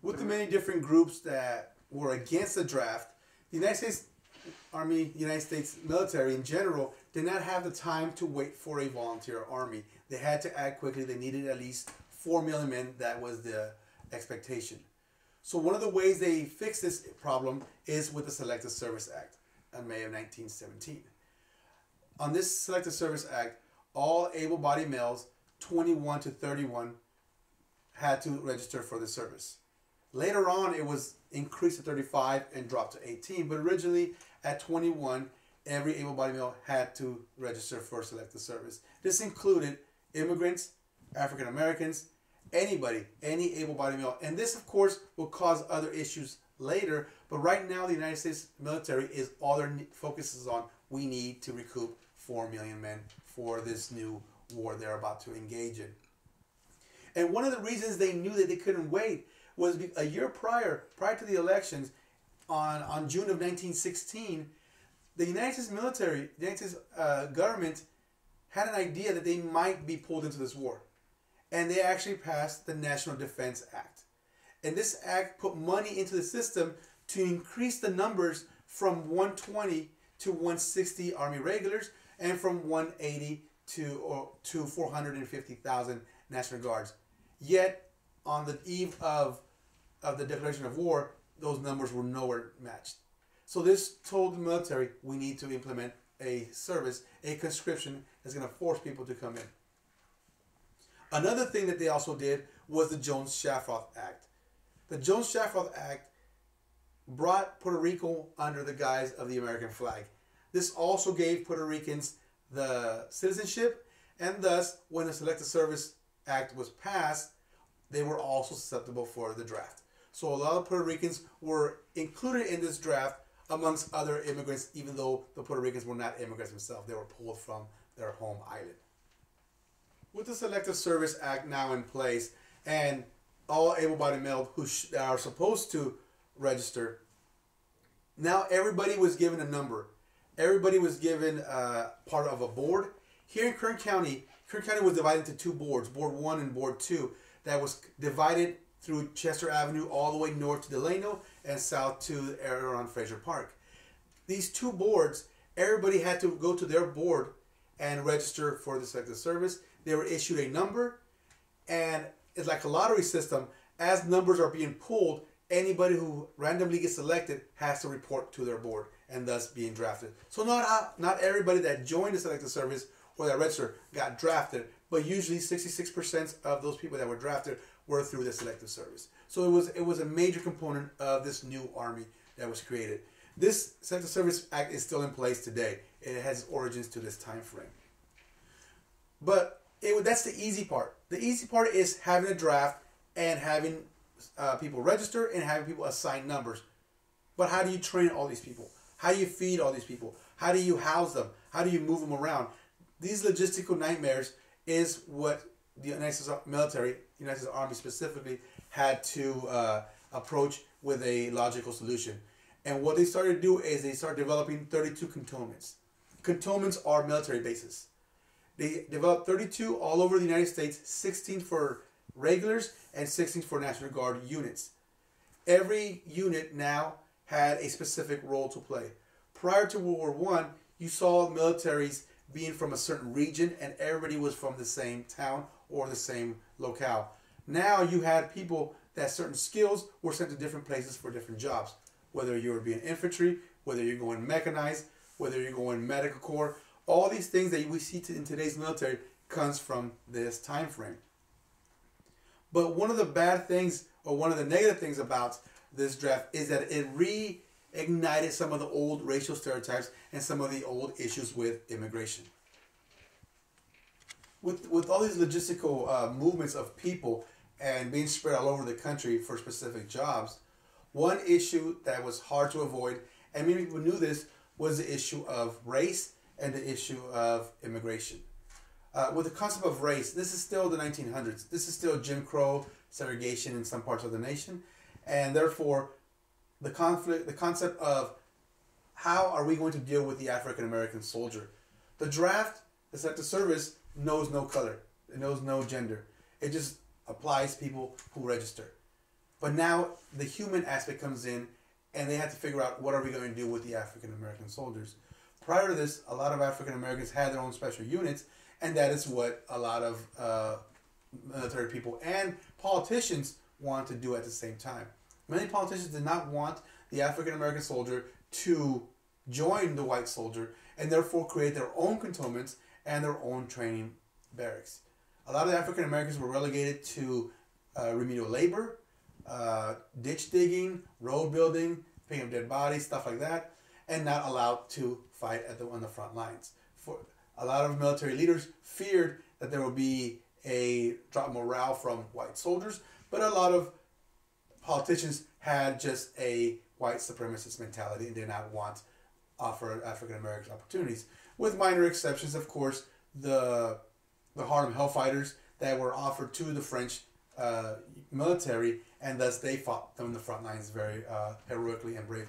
With the many different groups that were against the draft, the United States Army, the United States military in general, did not have the time to wait for a volunteer army. They had to act quickly. They needed at least 4 million men. That was the expectation. So one of the ways they fixed this problem is with the Selective Service Act in May of 1917. On this Selective Service Act, all able-bodied males, 21 to 31, had to register for the service. Later on, it was increased to 35 and dropped to 18, but originally at 21, every able-bodied male had to register for Selective Service. This included immigrants, African-Americans, anybody, any able-bodied male. And this, of course, will cause other issues later, but right now the United States military is all their focuses on. We need to recoup 4 million men for this new war they're about to engage in. And one of the reasons they knew that they couldn't wait was a year prior to the elections, on June of 1916, the United States military, the United States government, had an idea that they might be pulled into this war. And they actually passed the National Defense Act. And this act put money into the system to increase the numbers from 120 to 160 Army regulars and from 180 to 450,000 National Guards. Yet, on the eve of the declaration of war, those numbers were nowhere matched. So this told the military, we need to implement a service, a conscription that's going to force people to come in. Another thing that they also did was the Jones-Shafroth Act. The Jones-Shafroth Act brought Puerto Rico under the guise of the American flag. This also gave Puerto Ricans the citizenship, and thus, when the Selective Service Act was passed, they were also susceptible for the draft. So a lot of Puerto Ricans were included in this draft amongst other immigrants, even though the Puerto Ricans were not immigrants themselves. They were pulled from their home island. With the Selective Service Act now in place, and all able-bodied males who are supposed to register, now everybody was given a number. Everybody was given part of a board. Here in Kern County was divided into two boards, Board 1 and Board 2. That was divided through Chester Avenue all the way north to Delano and south to the area around Fraser Park. These two boards, everybody had to go to their board and register for the Selective Service. They were issued a number, and it's like a lottery system. As numbers are being pulled, anybody who randomly gets selected has to report to their board and thus being drafted. So not everybody that joined the Selective Service or that registered got drafted, but usually 66% of those people that were drafted were through the Selective Service. So it was a major component of this new army that was created. This Selective Service Act is still in place today. It has origins to this time frame. But that's the easy part. The easy part is having a draft and having people register and having people assign numbers. But how do you train all these people? How do you feed all these people? How do you house them? How do you move them around? These logistical nightmares is what the United States military, United States Army specifically, had to approach with a logical solution. And what they started to do is they started developing 32 cantonments. Cantonments are military bases. They developed 32 all over the United States, 16 for regulars and 16 for National Guard units. Every unit now had a specific role to play. Prior to World War I, you saw militaries being from a certain region, and everybody was from the same town or the same locale. Now you had people that certain skills were sent to different places for different jobs, whether you were being infantry, whether you're going mechanized, whether you're going medical corps. All these things that we see in today's military comes from this time frame. But one of the bad things, or one of the negative things about this draft, is that it reignited some of the old racial stereotypes and some of the old issues with immigration. With all these logistical movements of people and being spread all over the country for specific jobs, one issue that was hard to avoid, and many people knew this, was the issue of race and the issue of immigration. With the concept of race, this is still the 1900s. This is still Jim Crow segregation in some parts of the nation, and therefore the concept of how are we going to deal with the African-American soldier. The draft, the Selective Service, knows no color. It knows no gender. It just applies people who register. But now the human aspect comes in, and they have to figure out what are we going to do with the African American soldiers. Prior to this, a lot of African Americans had their own special units, and that is what a lot of military people and politicians want to do at the same time. Many politicians did not want the African American soldier to join the white soldier and therefore create their own cantonments and their own training barracks. A lot of the African Americans were relegated to remedial labor, ditch digging, road building, picking up dead bodies, stuff like that, and not allowed to fight at on the front lines. For a lot of military leaders feared that there would be a drop in morale from white soldiers, but a lot of politicians had just a white supremacist mentality and did not want to offer African American opportunities. With minor exceptions, of course, the Harlem Hellfighters that were offered to the French military, and thus they fought on the front lines very heroically and bravely.